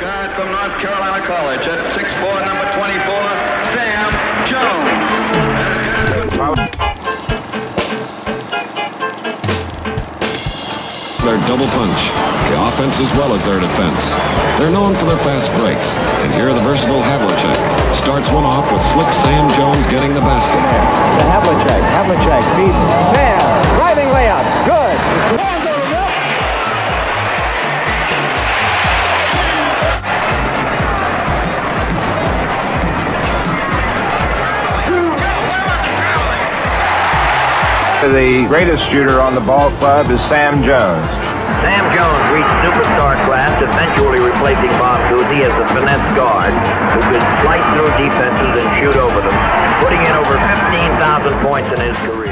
Guard from North Carolina College at 6'4", number 24, Sam Jones. Their double punch, the offense as well as their defense. They're known for their fast breaks, and here the versatile Havlicek starts one off with slick Sam Jones getting the basket. Havlicek beats Sam, driving layup, good. The greatest shooter on the ball club is Sam Jones. Sam Jones reached superstar class, eventually replacing Bob Cousy as a finesse guard who could slice through defenses and shoot over them, putting in over 15,000 points in his career.